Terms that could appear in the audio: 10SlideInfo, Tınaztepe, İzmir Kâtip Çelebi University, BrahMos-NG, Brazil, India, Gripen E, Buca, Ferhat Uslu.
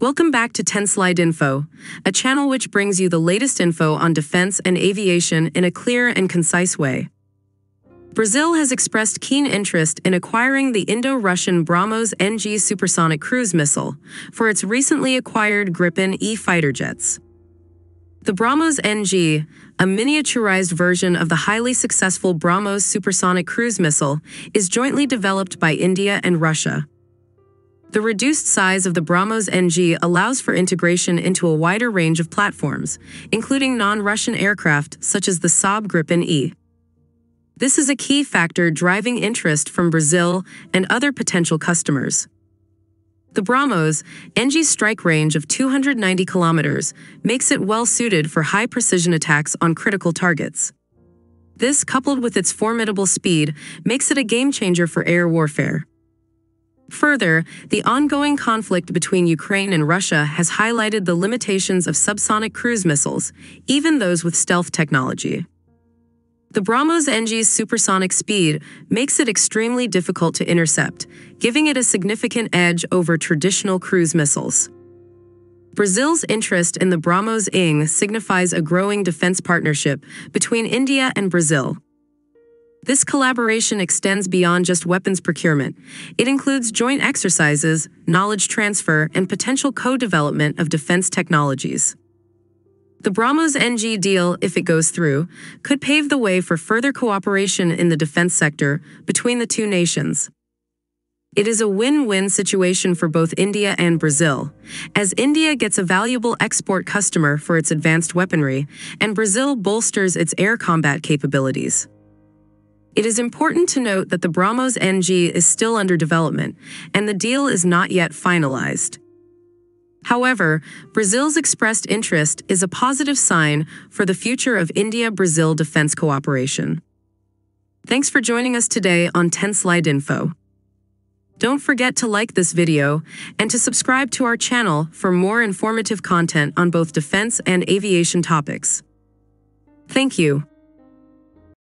Welcome back to 10-Slide Info, a channel which brings you the latest info on defense and aviation in a clear and concise way. Brazil has expressed keen interest in acquiring the Indo-Russian BrahMos-NG supersonic cruise missile for its recently acquired Gripen E fighter jets. The BrahMos-NG, a miniaturized version of the highly successful BrahMos supersonic cruise missile, is jointly developed by India and Russia. The reduced size of the BrahMos-NG allows for integration into a wider range of platforms, including non-Russian aircraft such as the Saab Gripen E. This is a key factor driving interest from Brazil and other potential customers. The BrahMos-NG's strike range of 290 kilometers makes it well-suited for high-precision attacks on critical targets. This, coupled with its formidable speed, makes it a game-changer for air warfare. Further, the ongoing conflict between Ukraine and Russia has highlighted the limitations of subsonic cruise missiles, even those with stealth technology. The BrahMos-NG's supersonic speed makes it extremely difficult to intercept, giving it a significant edge over traditional cruise missiles. Brazil's interest in the BrahMos-NG signifies a growing defense partnership between India and Brazil. This collaboration extends beyond just weapons procurement. It includes joint exercises, knowledge transfer, and potential co-development of defense technologies. The BrahMos-NG deal, if it goes through, could pave the way for further cooperation in the defense sector between the two nations. It is a win-win situation for both India and Brazil, as India gets a valuable export customer for its advanced weaponry, and Brazil bolsters its air combat capabilities. It is important to note that the BrahMos-NG is still under development, and the deal is not yet finalized. However, Brazil's expressed interest is a positive sign for the future of India-Brazil defense cooperation. Thanks for joining us today on 10-Slide Info. Don't forget to like this video and to subscribe to our channel for more informative content on both defense and aviation topics. Thank you.